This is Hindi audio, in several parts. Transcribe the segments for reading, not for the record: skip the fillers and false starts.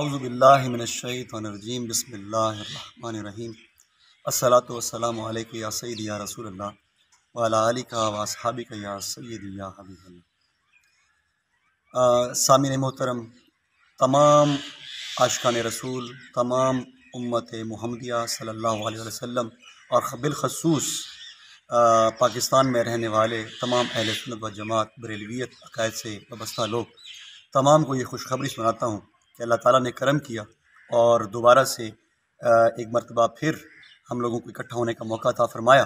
औज़ुबिल्लाहि मिनश्शैतानिर्रजीम बिस्मिल्लाहिर्रहमानिर्रहीम अस्सलातु वस्सलामु अलैका या सय्यदी या रसूलल्लाह व अला आलिका व अस्हाबिका या सय्यदी या हबीबल्लाह। सामीन मोहतरम, तमाम आशिकान रसूल, तमाम उम्मत मुहम्मदिया सल्लल्लाहु अलैहि वसल्लम और बिलखसूस पाकिस्तान में रहने वाले तमाम अहले सुन्नत व जमात बरेलवियत अकायद से वाबस्ता लोग, तमाम को ये खुशखबरी सुनाता हूँ कि अल्लाह ताला ने करम किया और दोबारा से एक मरतबा फिर हम लोगों को इकट्ठा होने का मौका अता फरमाया।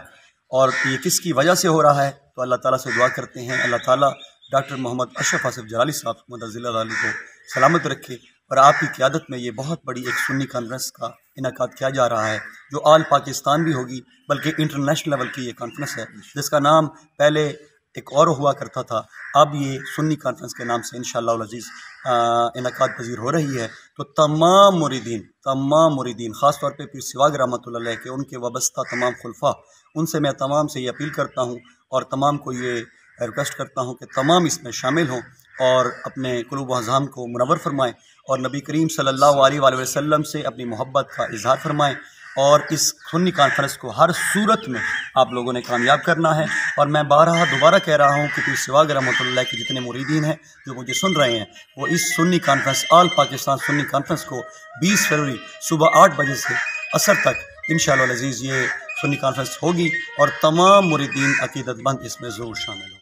और ये किसकी वजह से हो रहा है तो अल्लाह ताला से दुआ करते हैं अल्लाह ताला डॉक्टर मोहम्मद अशरफ आसिफ जलाली साहब मदज़िल्लाहु को सलामत रखे। और आपकी क़यादत में ये बहुत बड़ी एक सुन्नी कॉन्फ्रेंस का इनेकाद किया जा रहा है जो आल पाकिस्तान भी होगी, बल्कि इंटरनेशनल लेवल की ये कॉन्फ्रेंस है जिसका नाम पहले एक और हुआ करता था, अब ये सुन्नी कॉन्फ्रेंस के नाम से इंशाअल्लाह अज़ीज़ इनेकाद पजीर हो रही है। तो तमाम मुरीदीन ख़ास तौर पर पीर सवाग रहमतुल्लाह अलैह के उनके वाबस्ता तमाम खुलफा, उनसे मैं तमाम से ये अपील करता हूँ और तमाम को ये रिक्वेस्ट करता हूँ कि तमाम इसमें शामिल हों और अपने कुलूब अज़हान को मुनव्वर फरमाएँ और नबी करीम सल्लल्लाहु अलैहि वसल्लम से अपनी मोहब्बत का इजहार फरमाएँ। और इस सुन्नी कॉन्फ्रेंस को हर सूरत में आप लोगों ने कामयाब करना है। और मैं बारहा दोबारा कह रहा हूँ कि पीर सवाग रहमतुल्लाह के जितने मुरीदीन हैं जो मुझे सुन रहे हैं, वो इस Sunni conference all Pakistan Sunni conference को 20 फरवरी सुबह 8 बजे से असर तक इंशाअल्लाह अज़ीज़ ये सुन्नी कॉन्फ्रेंस होगी और तमाम मुरीदीन अकीदतमंद इसमें ज़रूर शामिल होंगे।